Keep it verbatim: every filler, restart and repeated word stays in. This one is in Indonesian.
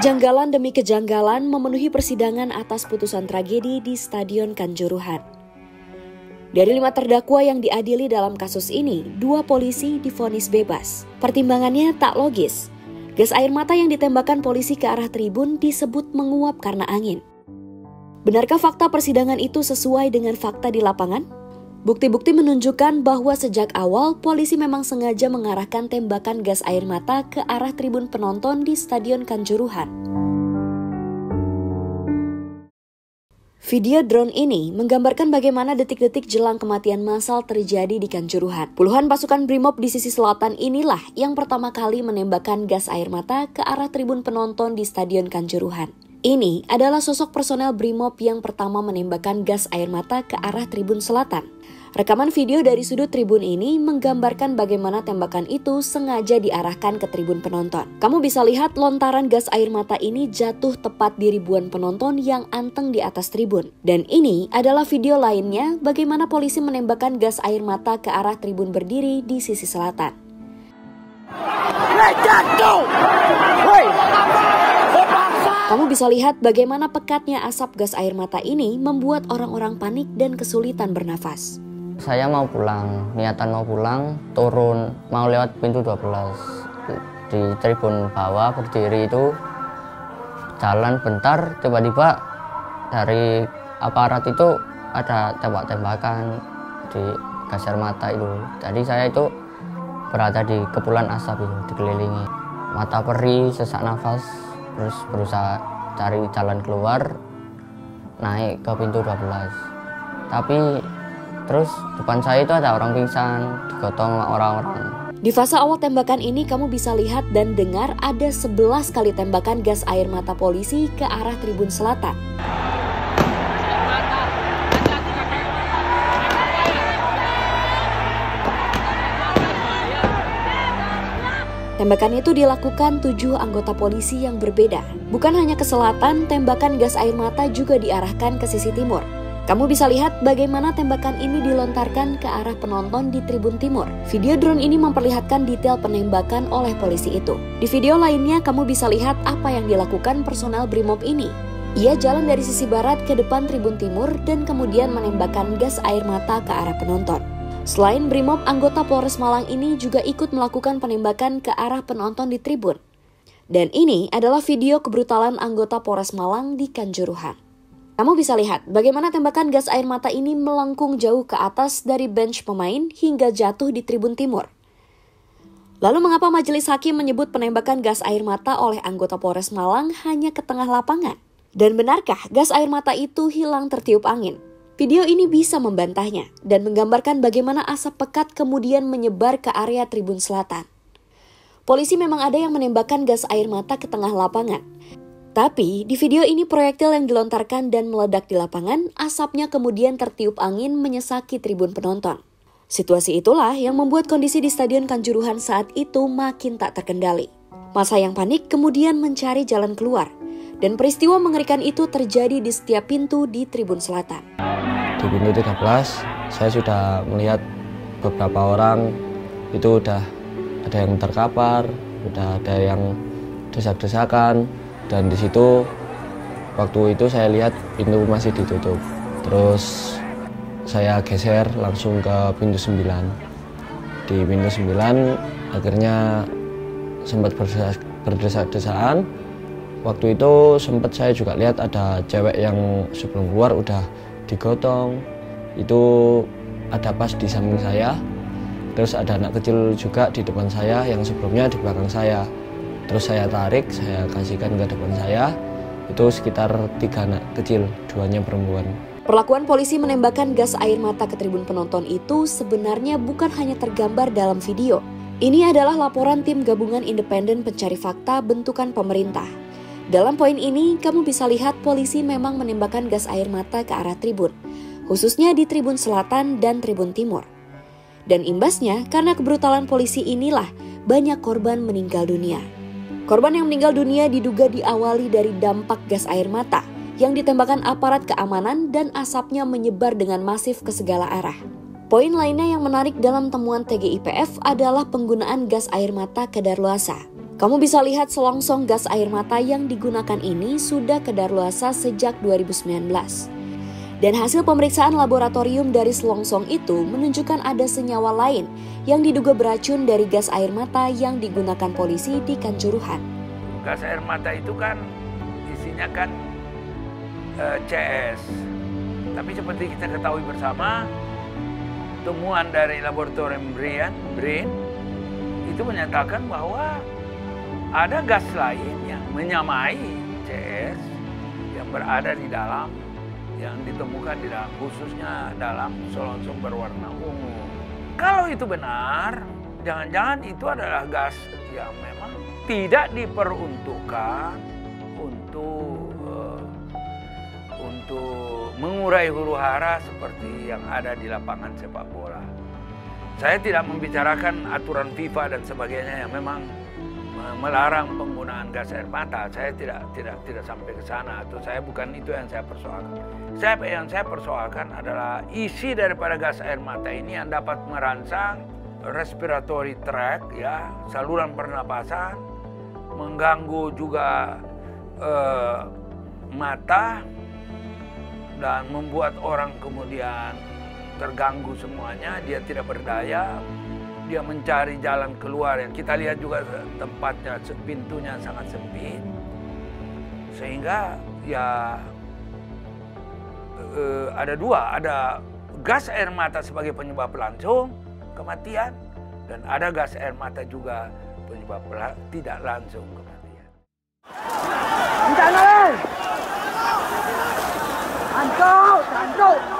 Kejanggalan demi kejanggalan memenuhi persidangan atas putusan tragedi di Stadion Kanjuruhan. Dari lima terdakwa yang diadili dalam kasus ini, dua polisi divonis bebas. Pertimbangannya tak logis. Gas air mata yang ditembakkan polisi ke arah tribun disebut menguap karena angin. Benarkah fakta persidangan itu sesuai dengan fakta di lapangan? Bukti-bukti menunjukkan bahwa sejak awal polisi memang sengaja mengarahkan tembakan gas air mata ke arah tribun penonton di Stadion Kanjuruhan. Video drone ini menggambarkan bagaimana detik-detik jelang kematian massal terjadi di Kanjuruhan. Puluhan pasukan BRIMOB di sisi selatan inilah yang pertama kali menembakkan gas air mata ke arah tribun penonton di Stadion Kanjuruhan. Ini adalah sosok personel BRIMOB yang pertama menembakkan gas air mata ke arah tribun selatan. Rekaman video dari sudut tribun ini menggambarkan bagaimana tembakan itu sengaja diarahkan ke tribun penonton. Kamu bisa lihat lontaran gas air mata ini jatuh tepat di ribuan penonton yang anteng di atas tribun. Dan ini adalah video lainnya bagaimana polisi menembakkan gas air mata ke arah tribun berdiri di sisi selatan. Kamu bisa lihat bagaimana pekatnya asap gas air mata ini membuat orang-orang panik dan kesulitan bernafas. Saya mau pulang, niatan mau pulang, turun, mau lewat pintu dua belas. Di tribun bawah berdiri itu, jalan bentar, tiba-tiba dari aparat itu ada tembak-tembakan di gas air mata itu. Jadi saya itu berada di kepulan asap itu, dikelilingi. Mata perih, sesak nafas. Terus berusaha cari jalan keluar, naik ke pintu dua belas. Tapi terus depan saya itu ada orang pingsan, digotong orang-orang. Di fase awal tembakan ini kamu bisa lihat dan dengar ada sebelas kali tembakan gas air mata polisi ke arah tribun selatan. Tembakan itu dilakukan tujuh anggota polisi yang berbeda. Bukan hanya ke selatan, tembakan gas air mata juga diarahkan ke sisi timur. Kamu bisa lihat bagaimana tembakan ini dilontarkan ke arah penonton di tribun timur. Video drone ini memperlihatkan detail penembakan oleh polisi itu. Di video lainnya, kamu bisa lihat apa yang dilakukan personel BRIMOB ini. Ia jalan dari sisi barat ke depan tribun timur dan kemudian menembakkan gas air mata ke arah penonton. Selain BRIMOB, anggota Polres Malang ini juga ikut melakukan penembakan ke arah penonton di tribun. Dan ini adalah video kebrutalan anggota Polres Malang di Kanjuruhan. Kamu bisa lihat bagaimana tembakan gas air mata ini melengkung jauh ke atas dari bench pemain hingga jatuh di tribun timur. Lalu mengapa Majelis Hakim menyebut penembakan gas air mata oleh anggota Polres Malang hanya ke tengah lapangan? Dan benarkah gas air mata itu hilang tertiup angin? Video ini bisa membantahnya dan menggambarkan bagaimana asap pekat kemudian menyebar ke area tribun selatan. Polisi memang ada yang menembakkan gas air mata ke tengah lapangan. Tapi di video ini proyektil yang dilontarkan dan meledak di lapangan, asapnya kemudian tertiup angin menyesaki tribun penonton. Situasi itulah yang membuat kondisi di Stadion Kanjuruhan saat itu makin tak terkendali. Massa yang panik kemudian mencari jalan keluar. Dan peristiwa mengerikan itu terjadi di setiap pintu di tribun selatan. Di pintu tiga belas, saya sudah melihat beberapa orang itu udah ada yang terkapar, udah ada yang desak-desakan, dan di situ waktu itu saya lihat pintu masih ditutup. Terus saya geser langsung ke pintu sembilan. Di pintu sembilan akhirnya sempat berdesak-desaan. Waktu itu sempat saya juga lihat ada cewek yang sebelum keluar udah digotong. Itu ada pas di samping saya. Terus ada anak kecil juga di depan saya yang sebelumnya di belakang saya. Terus saya tarik, saya kasihkan ke depan saya. Itu sekitar tiga anak kecil, duanya perempuan. Perlakuan polisi menembakkan gas air mata ke tribun penonton itu sebenarnya bukan hanya tergambar dalam video. Ini adalah laporan tim gabungan independen pencari fakta bentukan pemerintah. Dalam poin ini, kamu bisa lihat polisi memang menembakkan gas air mata ke arah tribun, khususnya di tribun selatan dan tribun timur. Dan imbasnya, karena kebrutalan polisi inilah, banyak korban meninggal dunia. Korban yang meninggal dunia diduga diawali dari dampak gas air mata, yang ditembakkan aparat keamanan dan asapnya menyebar dengan masif ke segala arah. Poin lainnya yang menarik dalam temuan T G I P F adalah penggunaan gas air mata kedarluasa. Kamu bisa lihat selongsong gas air mata yang digunakan ini sudah kedaluarsa sejak dua ribu sembilan belas. Dan hasil pemeriksaan laboratorium dari selongsong itu menunjukkan ada senyawa lain yang diduga beracun dari gas air mata yang digunakan polisi di Kanjuruhan. Gas air mata itu kan isinya kan e, C S. Tapi seperti kita ketahui bersama, temuan dari laboratorium Brain, Brain itu menyatakan bahwa ada gas lain yang menyamai C S yang berada di dalam, yang ditemukan di dalam, khususnya dalam selongsong berwarna ungu. Kalau itu benar, jangan-jangan itu adalah gas yang memang tidak diperuntukkan untuk uh, untuk mengurai huru-hara seperti yang ada di lapangan sepak bola. Saya tidak membicarakan aturan FIFA dan sebagainya yang memang melarang penggunaan gas air mata. Saya tidak tidak tidak sampai ke sana, atau saya bukan itu yang saya persoalkan. Saya yang saya persoalkan adalah isi daripada gas air mata ini yang dapat merangsang respiratory tract, ya, saluran pernapasan, mengganggu juga eh, mata dan membuat orang kemudian terganggu semuanya, dia tidak berdaya. Dia mencari jalan keluar, yang kita lihat juga tempatnya, pintunya sangat sempit, sehingga ya eh, ada dua, ada gas air mata sebagai penyebab langsung kematian, dan ada gas air mata juga penyebab tidak langsung kematian. Anjau, anjau.